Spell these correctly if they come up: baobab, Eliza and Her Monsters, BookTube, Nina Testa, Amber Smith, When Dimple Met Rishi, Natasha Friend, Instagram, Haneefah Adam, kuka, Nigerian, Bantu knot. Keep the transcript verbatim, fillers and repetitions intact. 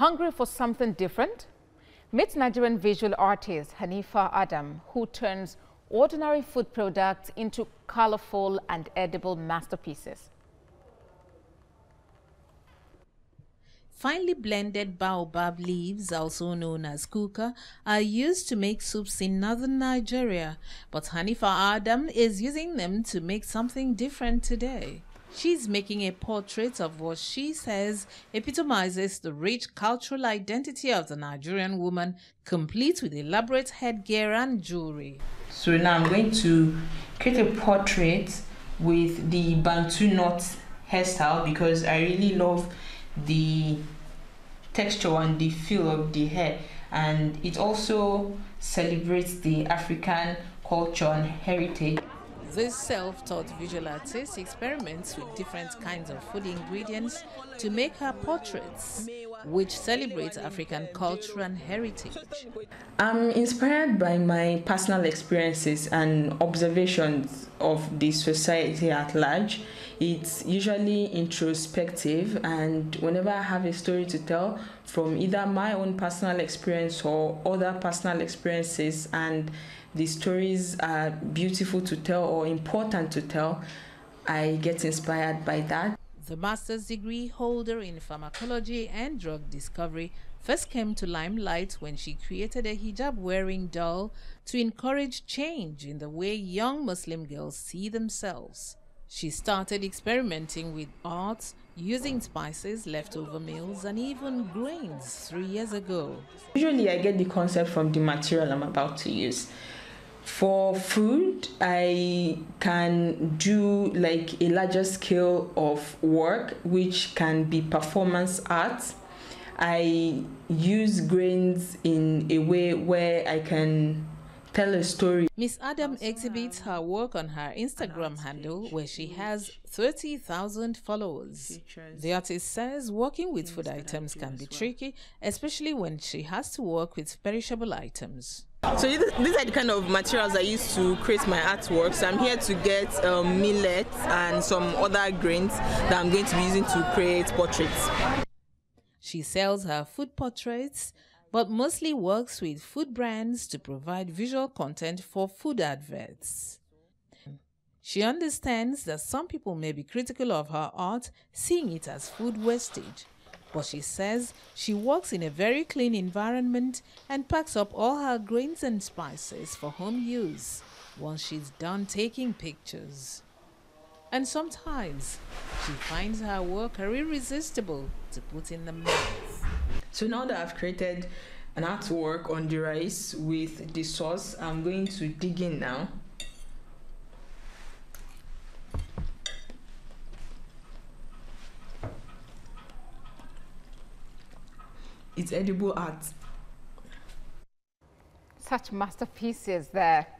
Hungry for something different? Meet Nigerian visual artist Haneefah Adam, who turns ordinary food products into colorful and edible masterpieces. Finely blended baobab leaves, also known as kuka, are used to make soups in northern Nigeria, but Haneefah Adam is using them to make something different today. She's making a portrait of what she says epitomizes the rich cultural identity of the Nigerian woman, complete with elaborate headgear and jewelry. So now I'm going to create a portrait with the Bantu knot hairstyle because I really love the texture and the feel of the hair, and it also celebrates the African culture and heritage. This self-taught visual artist experiments with different kinds of food ingredients to make her portraits, which celebrate African culture and heritage. I'm inspired by my personal experiences and observations of the society at large. It's usually introspective, and whenever I have a story to tell from either my own personal experience or other personal experiences, and the stories are beautiful to tell or important to tell, I get inspired by that. The master's degree holder in pharmacology and drug discovery first came to limelight when she created a hijab-wearing doll to encourage change in the way young Muslim girls see themselves. She started experimenting with arts, using spices, leftover meals, and even grains three years ago. Usually I get the concept from the material I'm about to use. For food, I can do like a larger scale of work, which can be performance art. I use grains in a way where I can tell a story. Miss Adam exhibits her work on her Instagram handle, where she has thirty thousand followers. The artist says working with food items can be tricky, especially when she has to work with perishable items. So these are the kind of materials I use to create my artwork. So I'm here to get um, millet and some other grains that I'm going to be using to create portraits. She sells her food portraits, but mostly works with food brands to provide visual content for food adverts. She understands that some people may be critical of her art, seeing it as food wastage, but she says she works in a very clean environment and packs up all her grains and spices for home use once she's done taking pictures. And sometimes she finds her work irresistible to put in the mouth. So now that I've created an artwork on the rice with the sauce, I'm going to dig in now. It's edible art. Such masterpieces there.